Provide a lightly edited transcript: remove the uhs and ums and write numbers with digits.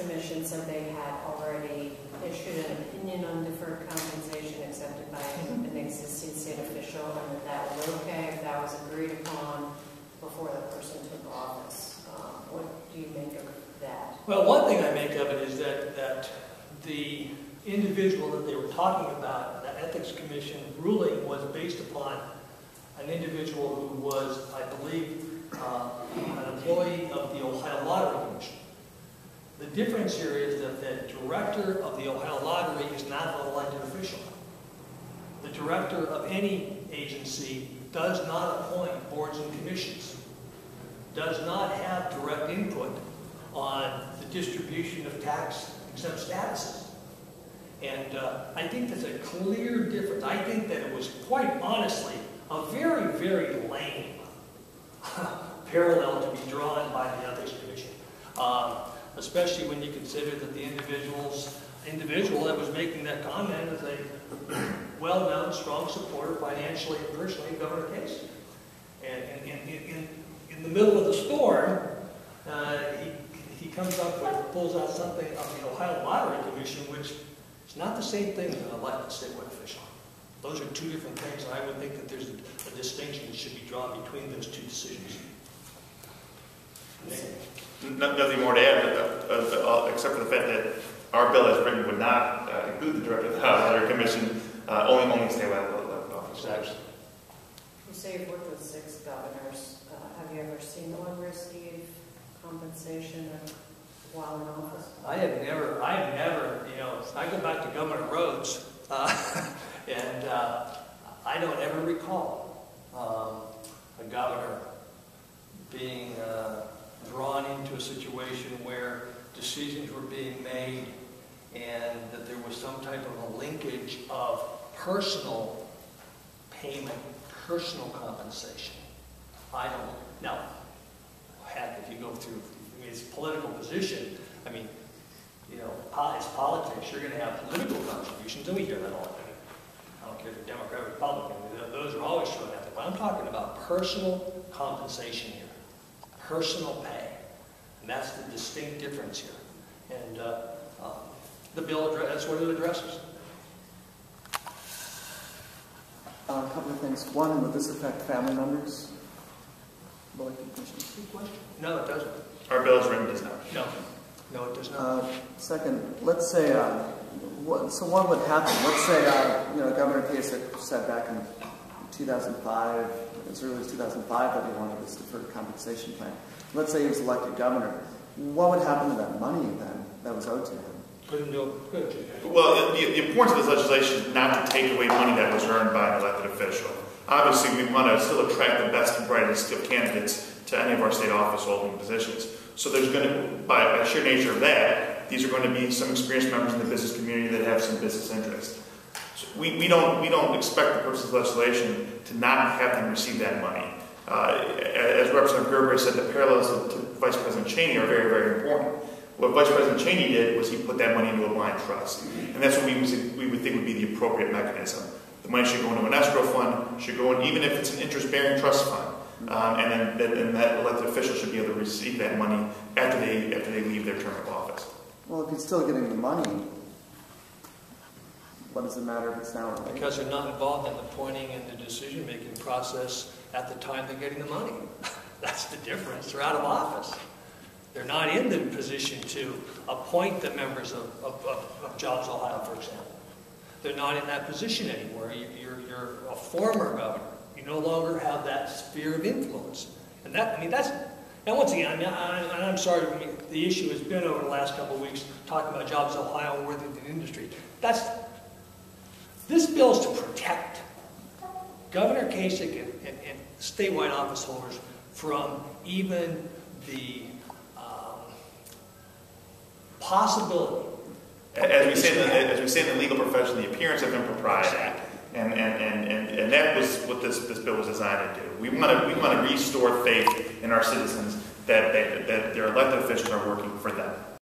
Commission said they had already issued an opinion on deferred compensation accepted by an existing state official, and that was okay if that was agreed upon before the person took office. What do you make of that? Well, one thing I make of it is that the individual that they were talking about, the Ethics Commission ruling, was based upon an individual who was, I believe, an employee of the Ohio Lottery Commission. The difference here is that the director of the Ohio Lottery is not an elected official. The director of any agency does not appoint boards and commissions, does not have direct input on the distribution of tax-exempt statuses. And I think that's a clear difference. I think that it was, quite honestly, a very, very lame parallel to be drawn by the Ethics Commission, especially when you consider that the individual that was making that comment is a well-known, strong supporter, financially and personally, of Governor Kasich. And in the middle of the storm, he comes up and pulls out something of the Ohio Lottery Commission, which is not the same thing as an elected statewide official. Those are two different things, and I would think that there's a distinction that should be drawn between those two decisions. Nothing more to add, except for the fact that our bill as written would not include the director of the Ohio Lottery Commission, only statewide elected officers. You say you've worked with 6 governors. Have you ever seen one receive compensation while in office? I have never, you know, I go back to Governor Rhodes. And I don't ever recall a governor being drawn into a situation where decisions were being made and that there was some type of a linkage of personal payment, personal compensation. I don't know. Heck, if you go through his political position, I mean, you know, it's politics. You're going to have political contributions, and we hear that all the time. I don't care if you're Democrat or Republican. Those are always showing up. But I'm talking about personal compensation here, personal pay. And that's the distinct difference here. And the bill, that's what it addresses. A couple of things. One, would this affect family members? Good question. No, it doesn't. Our bill's written does not. No. No, it does not. Second, let's say, what would happen? Let's say, you know, Governor Kasich said back in 2005, as early as 2005, that he wanted this deferred compensation plan. Let's say he was elected governor. What would happen to that money then that was owed to him? Well, the importance of this legislation is not to take away money that was earned by an elected official. Obviously, we want to still attract the best and brightest of candidates to any of our state office-holding positions. So there's going to, by sheer nature of that, these are going to be some experienced members in the business community that have some business interest. So we don't expect the purpose of legislation to not have them receive that money. As Representative Gerberry said, the parallels to Vice President Cheney are very, very important. What Vice President Cheney did was he put that money into a blind trust. And that's what we would think would be the appropriate mechanism. The money should go into an escrow fund, should go in, even if it's an interest-bearing trust fund. And then that elected official should be able to receive that money after they leave their term of office. Well, if he's still getting the money, what does it matter if it's now or later? Because they're not involved in the appointing and the decision-making process at the time they're getting the money. That's the difference. They're out of office. They're not in the position to appoint the members of Jobs Ohio, for example. They're not in that position anymore. You're a former governor. You no longer have that sphere of influence, and that, I mean, that's, now once again, I'm sorry, the issue has been over the last couple of weeks talking about Jobs Ohio and Worthington Industries. That's, this bill is to protect Governor Kasich and statewide office holders from even the possibility. As we say in the legal profession, the appearance of impropriety. Exactly. And that was what this bill was designed to do. We want to restore faith in our citizens that their elected officials are working for them.